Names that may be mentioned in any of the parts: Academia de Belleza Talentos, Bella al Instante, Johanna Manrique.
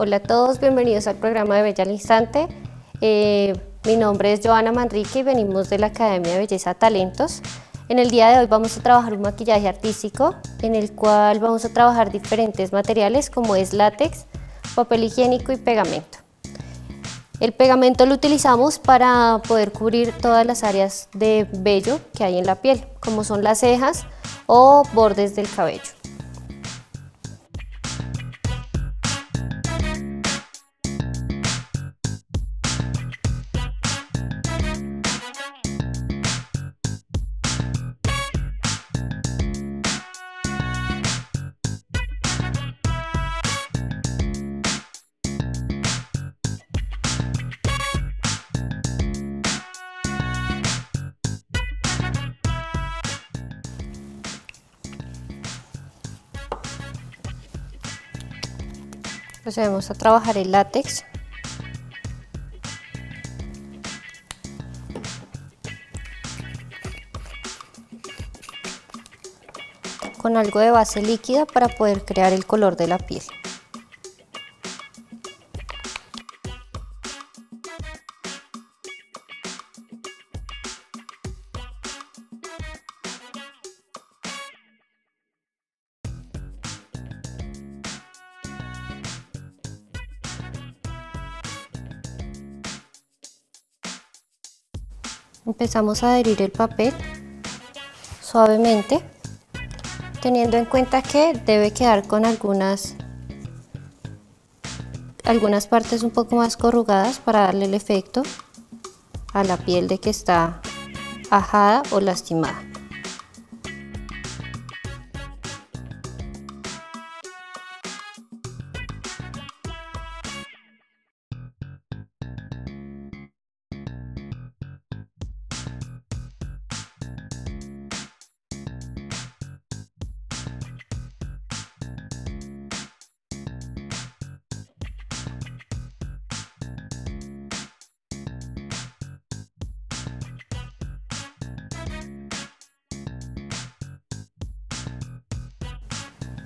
Hola a todos, bienvenidos al programa de Bella al Instante. Mi nombre es Johanna Manrique y venimos de la Academia de Belleza Talentos. En el día de hoy vamos a trabajar un maquillaje artístico en el cual vamos a trabajar diferentes materiales como es látex, papel higiénico y pegamento. El pegamento lo utilizamos para poder cubrir todas las áreas de vello que hay en la piel, como son las cejas o bordes del cabello. Procedemos a trabajar el látex. Con algo de base líquida para poder crear el color de la piel. Empezamos a adherir el papel suavemente, teniendo en cuenta que debe quedar con algunas partes un poco más corrugadas para darle el efecto a la piel de que está ajada o lastimada.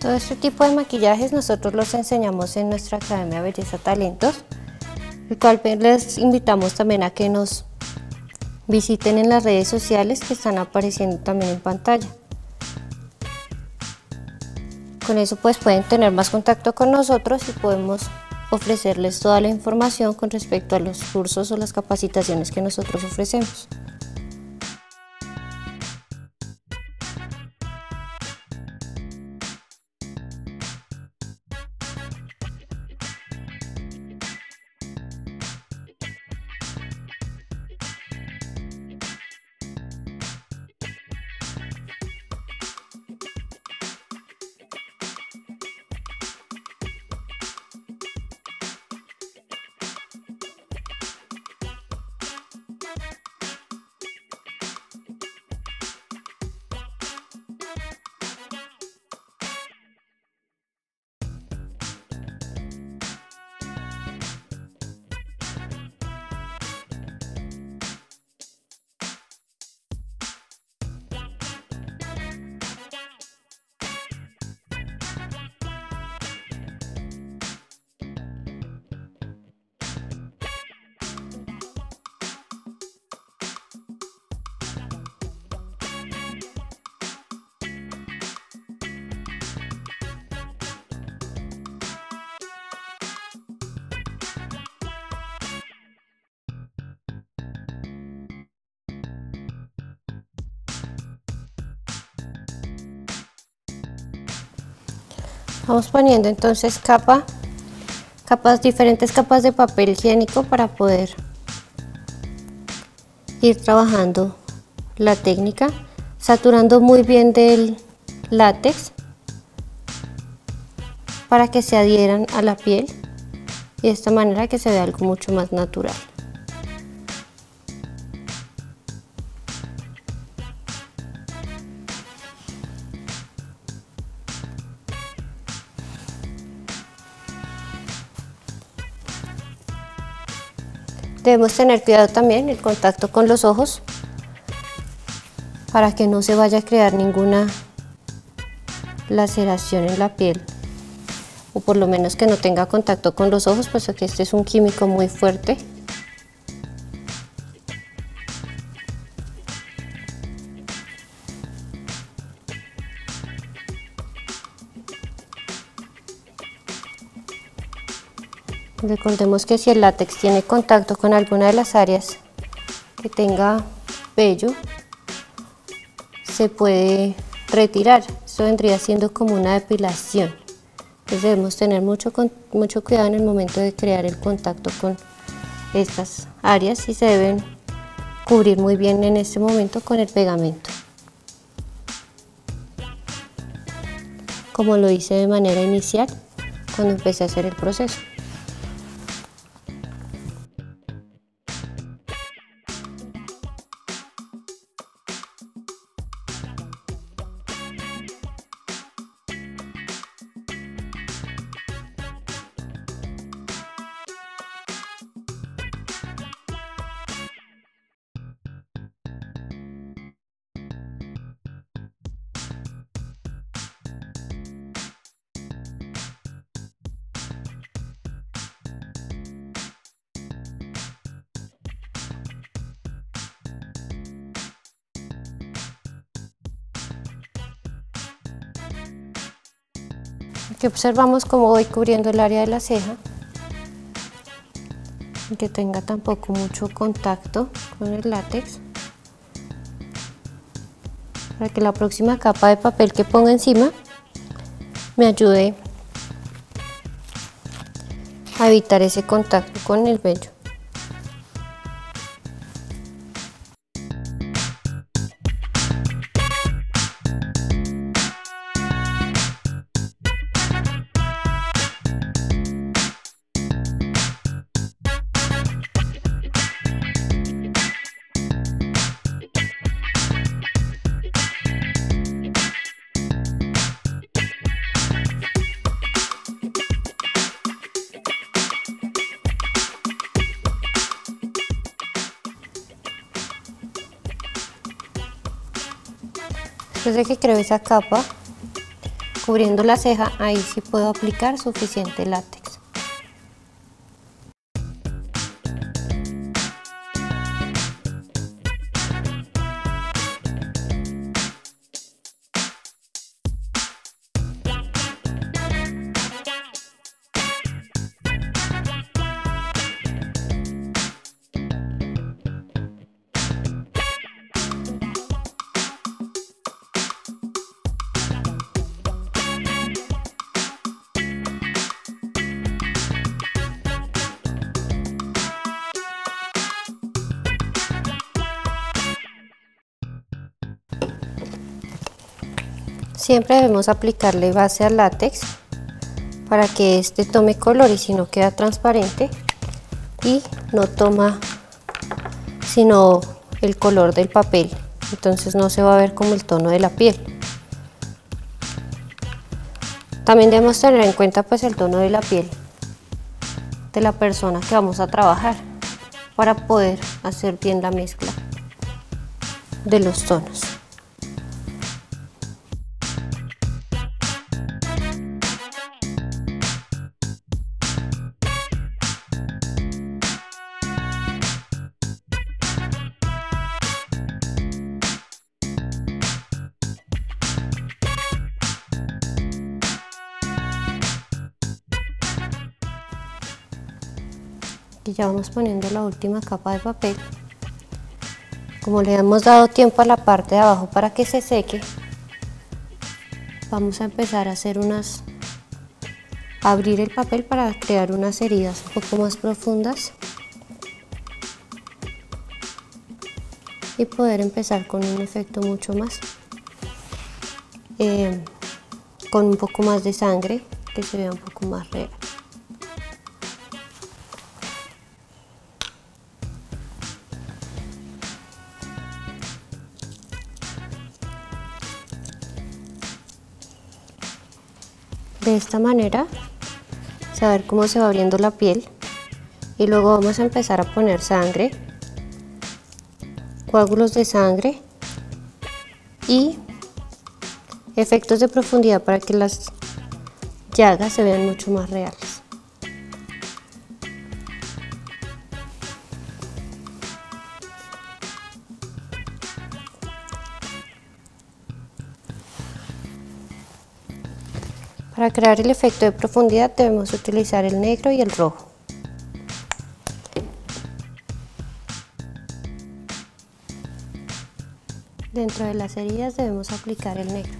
Todo este tipo de maquillajes nosotros los enseñamos en nuestra Academia de Belleza Talentos, el cual les invitamos también a que nos visiten en las redes sociales que están apareciendo también en pantalla. Con eso pues pueden tener más contacto con nosotros y podemos ofrecerles toda la información con respecto a los cursos o las capacitaciones que nosotros ofrecemos. Vamos poniendo entonces diferentes capas de papel higiénico para poder ir trabajando la técnica, saturando muy bien del látex para que se adhieran a la piel y de esta manera que se vea algo mucho más natural. Debemos tener cuidado también el contacto con los ojos para que no se vaya a crear ninguna laceración en la piel o por lo menos que no tenga contacto con los ojos, puesto que este es un químico muy fuerte. Recordemos que si el látex tiene contacto con alguna de las áreas que tenga vello, se puede retirar. Esto vendría siendo como una depilación. Entonces debemos tener mucho cuidado en el momento de crear el contacto con estas áreas y se deben cubrir muy bien en este momento con el pegamento. Como lo hice de manera inicial cuando empecé a hacer el proceso. Aquí observamos cómo voy cubriendo el área de la ceja, que tenga tampoco mucho contacto con el látex, para que la próxima capa de papel que ponga encima me ayude a evitar ese contacto con el vello. Después de que creo esa capa, cubriendo la ceja, ahí sí puedo aplicar suficiente látex. Siempre debemos aplicarle base al látex para que este tome color y si no queda transparente y no toma sino el color del papel, entonces no se va a ver como el tono de la piel. También debemos tener en cuenta pues el tono de la piel de la persona que vamos a trabajar para poder hacer bien la mezcla de los tonos. Y ya vamos poniendo la última capa de papel. Como le hemos dado tiempo a la parte de abajo para que se seque, vamos a empezar a hacer abrir el papel para crear unas heridas un poco más profundas y poder empezar con un efecto mucho más con un poco más de sangre, que se vea un poco más real. De esta manera, saber cómo se va abriendo la piel y luego vamos a empezar a poner sangre, coágulos de sangre y efectos de profundidad para que las llagas se vean mucho más reales. Para crear el efecto de profundidad debemos utilizar el negro y el rojo. Dentro de las heridas debemos aplicar el negro.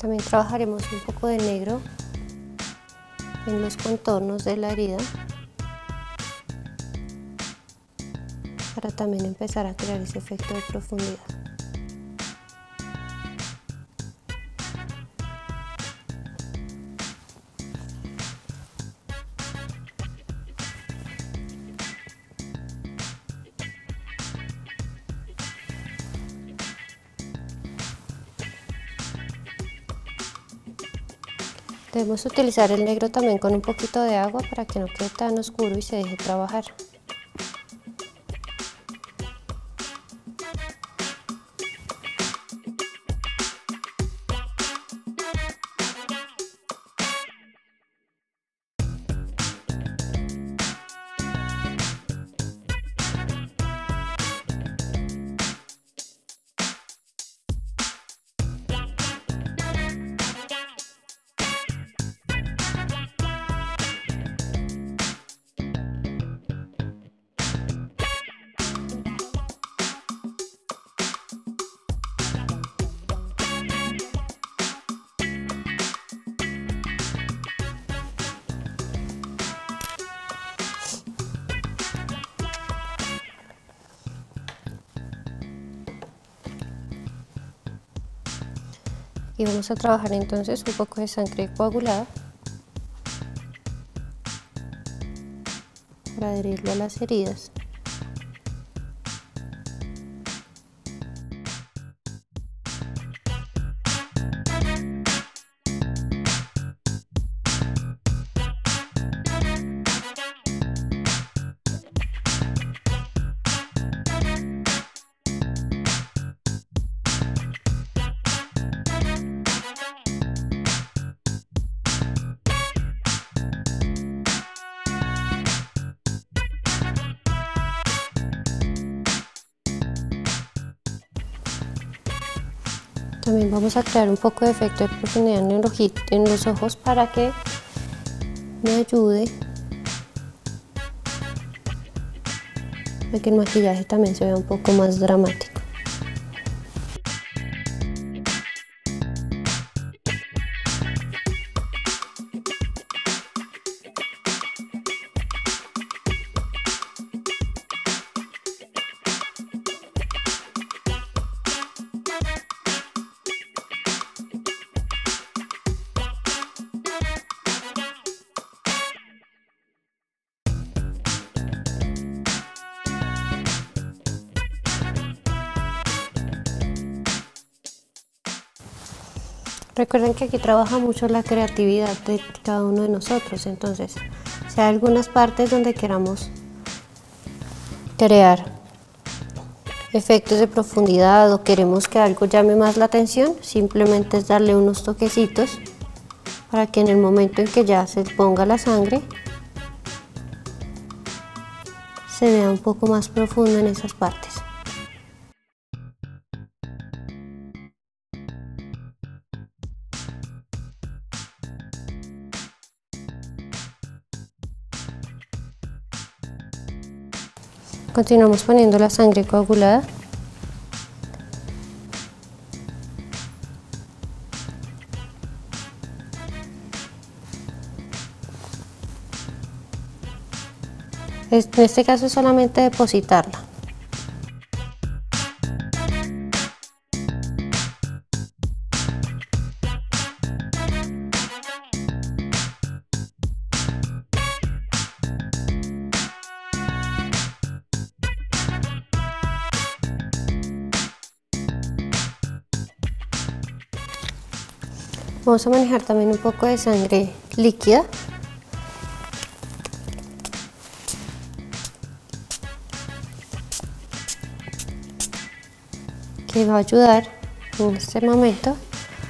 También trabajaremos un poco de negro en los contornos de la herida para también empezar a crear ese efecto de profundidad. Debemos utilizar el negro también con un poquito de agua para que no quede tan oscuro y se deje trabajar. Y vamos a trabajar entonces un poco de sangre coagulada para adherirlo a las heridas. También vamos a crear un poco de efecto de profundidad en los ojos para que me ayude a que el maquillaje también se vea un poco más dramático. Recuerden que aquí trabaja mucho la creatividad de cada uno de nosotros, entonces si hay algunas partes donde queramos crear efectos de profundidad o queremos que algo llame más la atención, simplemente es darle unos toquecitos para que en el momento en que ya se ponga la sangre se vea un poco más profundo en esas partes. Continuamos poniendo la sangre coagulada. En este caso es solamente depositarla. Vamos a manejar también un poco de sangre líquida. Que va a ayudar en este momento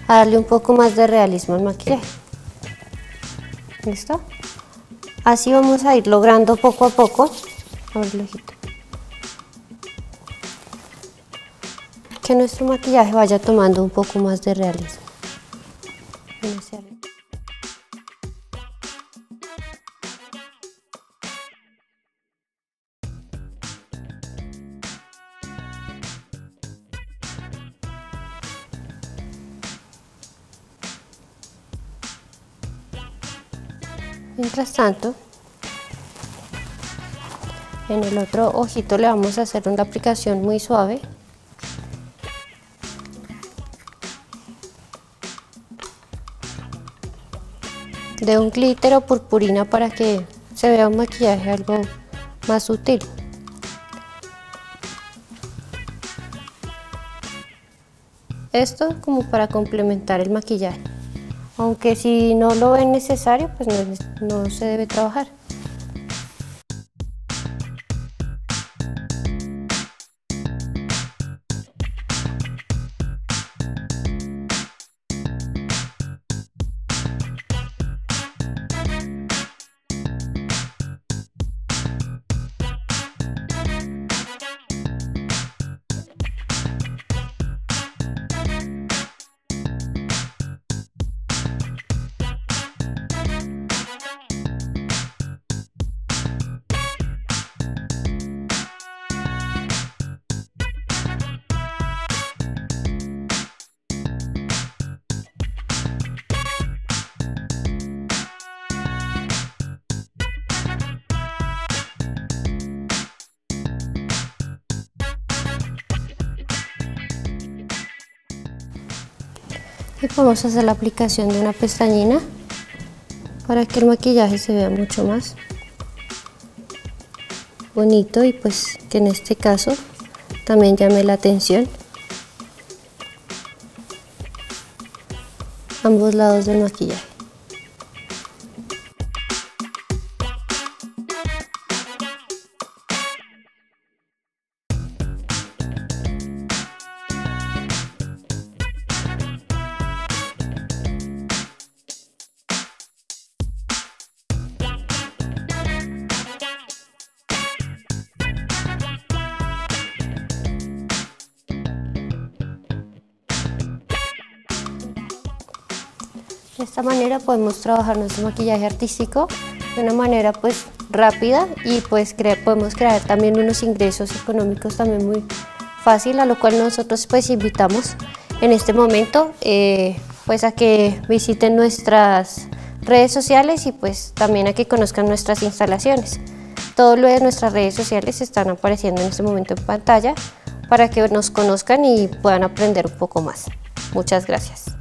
a darle un poco más de realismo al maquillaje. ¿Listo? Así vamos a ir logrando poco a poco. Abre el ojito. Que nuestro maquillaje vaya tomando un poco más de realismo. Mientras tanto, en el otro ojito le vamos a hacer una aplicación muy suave. De un glitter o purpurina para que se vea un maquillaje algo más sutil. Esto como para complementar el maquillaje. Aunque si no lo ven necesario, pues no se debe trabajar. Y vamos a hacer la aplicación de una pestañina para que el maquillaje se vea mucho más bonito y pues que en este caso también llame la atención ambos lados del maquillaje. De esta manera podemos trabajar nuestro maquillaje artístico de una manera pues rápida y pues podemos crear también unos ingresos económicos también muy fácil, a lo cual nosotros pues invitamos en este momento pues a que visiten nuestras redes sociales y pues también a que conozcan nuestras instalaciones. Todo lo de nuestras redes sociales están apareciendo en este momento en pantalla para que nos conozcan y puedan aprender un poco más. Muchas gracias.